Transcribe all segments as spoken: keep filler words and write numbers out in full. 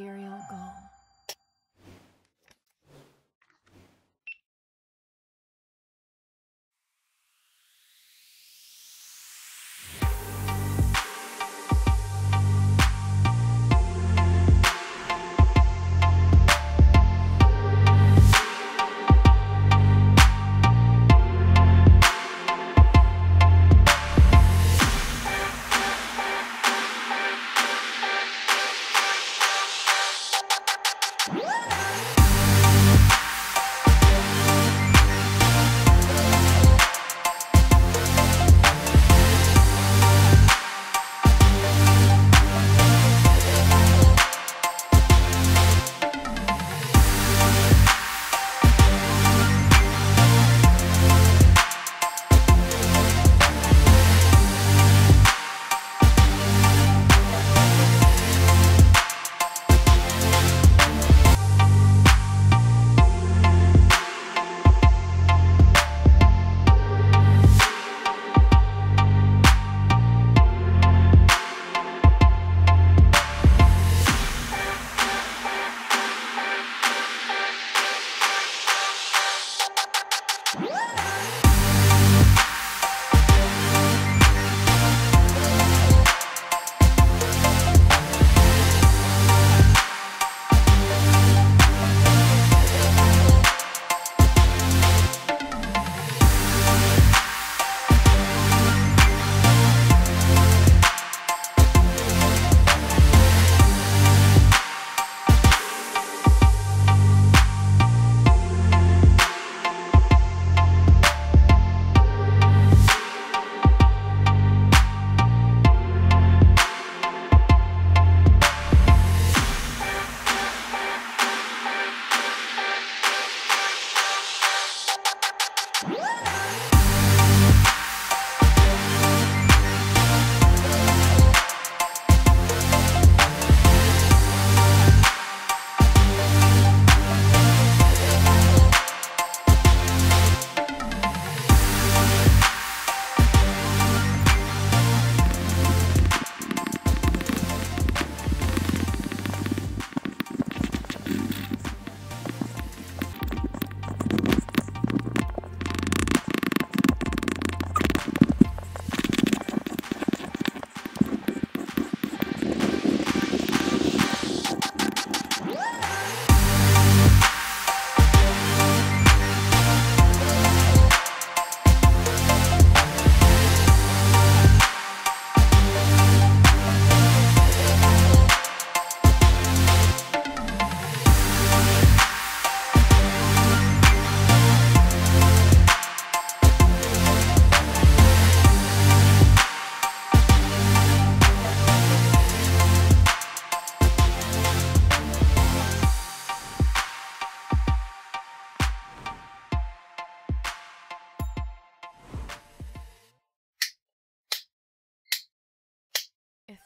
Ethereal Gull.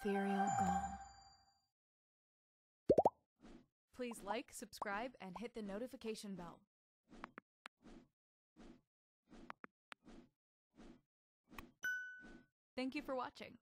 Ethereal Gull. Please like, subscribe, and hit the notification bell. Thank you for watching.